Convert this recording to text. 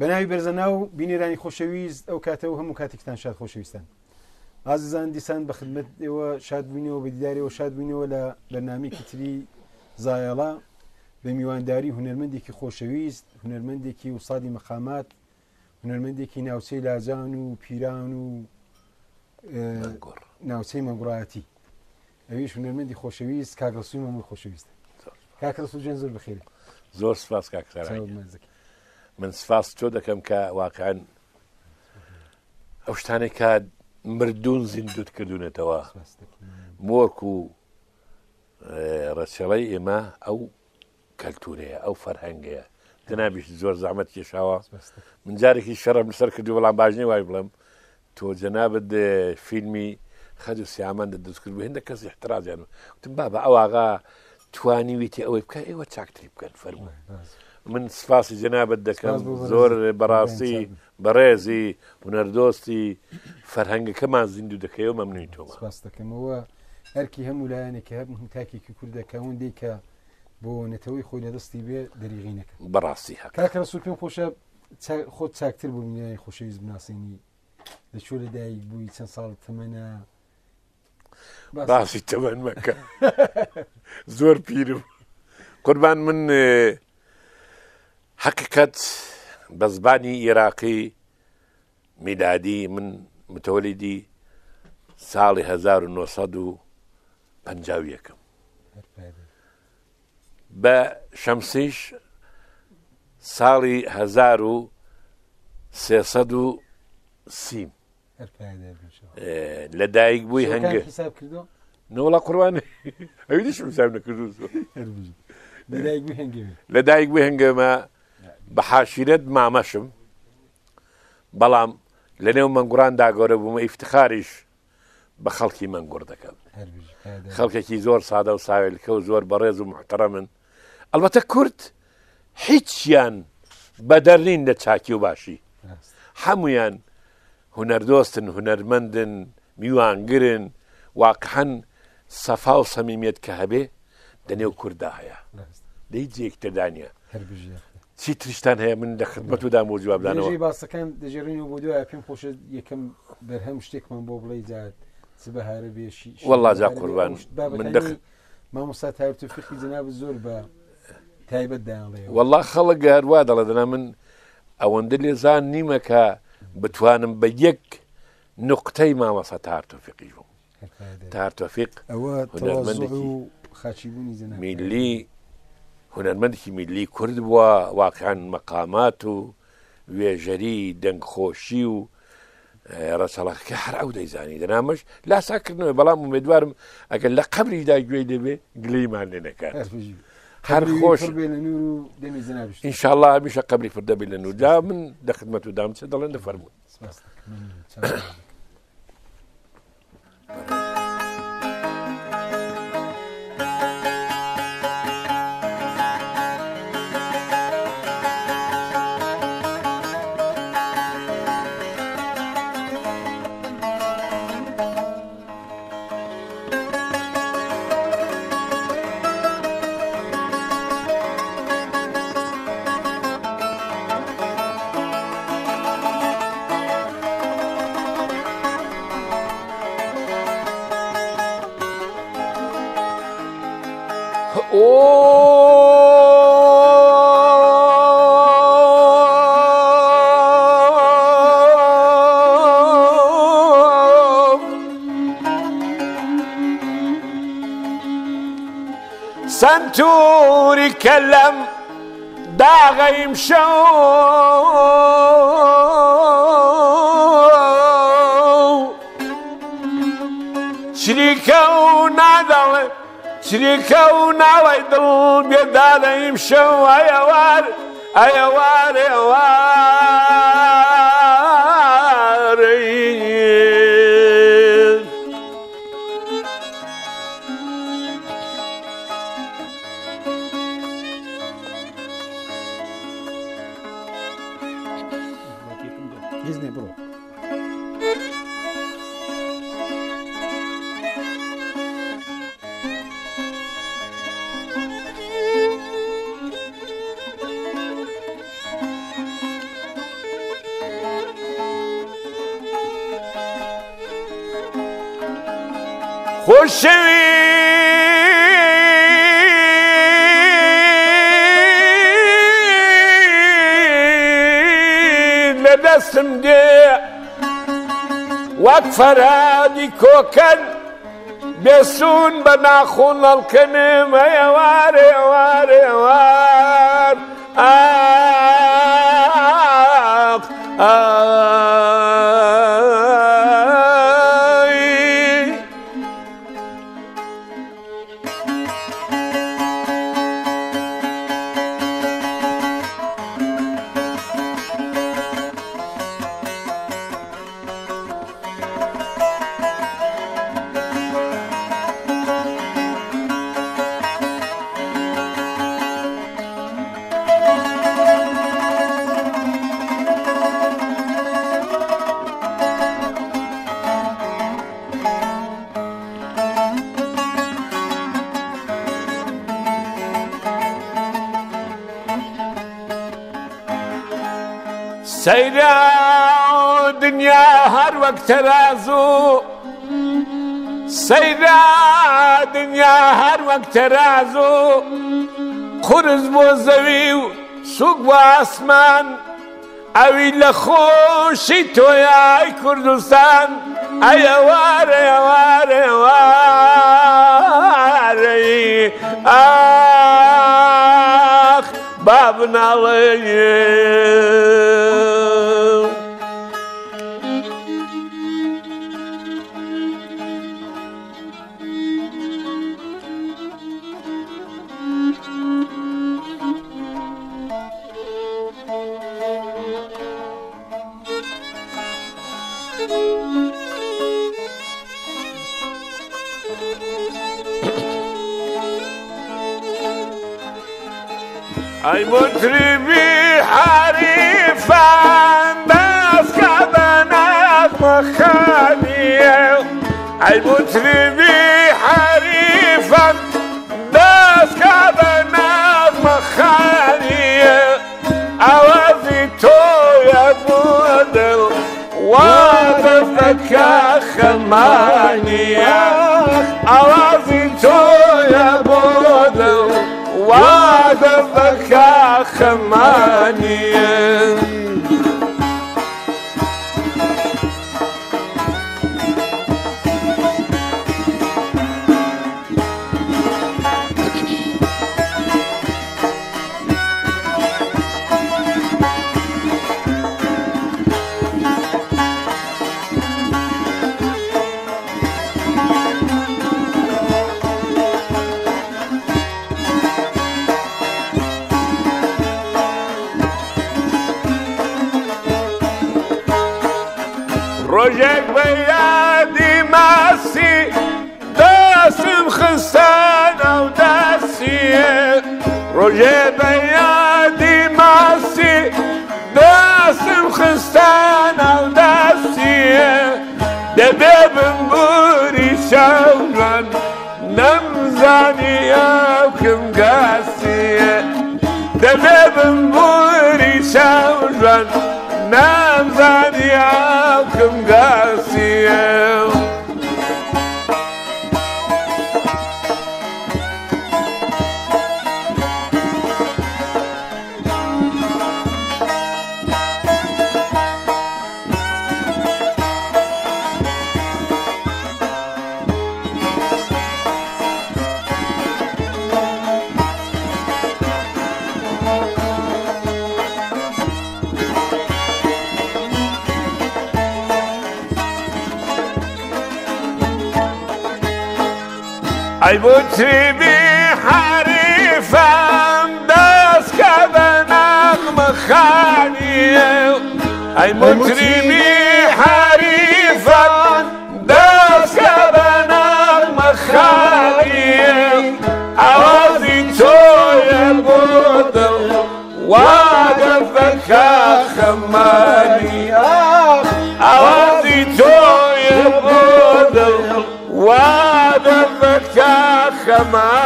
بناوی بەرزەناو بینێرانی خۆشەویست ئەو کاتەوە هەموو کاتێکتان شاد خۆشەویستان. ئازیزان دیسان بە خدمەت ئێوە شاد بووینەوە بە دیدارەوە شاد بووینەوە لە بەرنامەیەکی تری زایەڵە بە میوانداری هونەرمەندێکی خۆشەویست، هونەرمەندێکی وسادی مەقامات، هونەرمەندێکی ناوچەی لاجان و پیران و ناوچەی مەنگوڕایەتی. ئەویش هونەرمەندی خۆشەویست کاک ڕەسوول مامۆ خۆشەویستە. کاک ڕەسوول جان زۆر بەخێرێ. زۆر سپاس کاک سەرای. من سپاس تۆ دەکەم کە واقعاً ئەو شتانێک کە مردوون زیندوت کردوونەتەوە مۆرک و ڕەچەڵەی ئێمە ئەو کەلتورەیە، ئەو فەرهەنگەیە، تەنابیش زۆر زەحمەت کێشاوە. من جارێکی شەڕم لەسەر کردو بەڵام باش نێ وای بڵێم تۆ جەنابەت فیلمی خەج و سیامان دەدروست کردبوو، هێندە کەسی احترازیان وتم بابە ئەو ئاغا توانیویتی ئەوەی بکە ئێوە چاکتری بکەن. فەرمووی من سپاسی جەنابەت دەکەم زۆر بەڕاستی بەڕێزی هونەردۆستی فەرهەنگەکەمان زیندوو دەکەیەوە مەمنونی تۆ. سپاس دەکەمەوە هەرکی هەموو لایەنێکە هەبن تاکێکی کوردەکە ئەوەندەی کە بۆ نەتەوەی خۆی لەدەستی بێ دەریغی نەکەن. بەڕاستی هەکە کاک ڕەسوول پێم خۆشە خۆت چاکتر بوو بینێرانی خۆشەویست بناسیینی لەکوێ لەدایک بووی چەند ساڵت تەمەنە؟ باسی تەمەن مەکە زۆر پیرم قوربان. من حقیقت بە زبانی عێراقی میلادی من متولیدی ساڵی 1951م، بە شەمسیش ساڵی 1330م. لەدایک بووی هەنگە نەوەڵا قوربان ئەویش حساب نەکردو. لەدایک بووی هەنگەمە بە حاشیرەت مامەشم، بەڵام لەنێو مەنگوڕاندا گەورە بوومە ئیفتخاریش بە خەڵکی مەنگوڕ دەکەم. خەڵکێکی زۆر سادە و ساوێلکە و زۆر بەڕێز و محتەرەمن. ئەلبەتە کورد هیچیان بەدەرنین لە چاکی و باشی، هەموویان هونەردۆستن، هونەرمەندن، میوانگرن، واقعاً سەفا و سەمیمیەت کە هەبێ دەنێو کووردا هەیە لە هیچ جێکتردانیە. چی تریشتان هەیە من لە خدمەت و دام و جوابدانەوە باسەکان دەژێڕین و بۆ دوای پێم خۆشە یەکەم بەرهەم شتێکمان بۆ بڵێ جات چ بەهارە بێشی. وەڵڵا جا قوربان من مامۆستا تایب توفیقی جەناب زۆر بە تایبەت دایانڵێ. وەڵڵا خەڵک هەروە دەڵێ دەنا من ئەوەندە لێزان نیمە کە بتوانم بە یەک نوقتەی مامۆستا تاهر تۆفیقیش بووم. تاهر تۆفیق میلی هونەرمەندێکی میلی کورد بووە، واقعاً مەقامات و وێژەری دەنگخۆشی و ڕەچەڵەکە هەر ئەو دەیزانی دەنامەش لاساکردنەوە. بەڵام ئومێدوارم ئەگەر لە قەبریشدا گوێی دەبێ گلەیمان لێ نەکات. هەر خۆش ئینشاءڵڵا هەمیشە قەبری پر دەبێت لە نور. جا من لە خدمەت و دام چێ دەڵێن دەفەرموون. سنتور يكلم داغ يمشوا شريكوا نادل شريكوا نويدل بيدال يمشوا ايوار ايوار ايوار خوشوید لدستم ده وک فرادی کوکن بسون بناخون الکنم ایوار ایوار ایوار آق سیرا دنیا هر وقت رازو سیرا دنیا هر وقت رازو خورز بوزوی و سوگ و آسمان اوی لخوشی تویای کردستان ایوار ایوار ایوار ای آخ باب نالی ای مطربی حریفان دست کردن از مخانیه ای مطربی حریفان دست کردن از مخانیه عوضی توی بوده و دفتکه خمانیه عوضی توی بوده وعدك يا خماني روژک بیادی ماسی دستم خستان او دستیه روژک بیادی ماسی دستم خستان او دستیه دبیبم بوری شورن نمزانی او کم گستیه دبیبم بوری شورن نمزانی او کم گستیه ای مطربی حریفم دست که به نغمه خوانیه ای مطربی حریفم دست که به نغمه خوانیه عوضی توی بودم و دفت که خمانیه عوضی توی بودم و دفت که خمانیه Come on.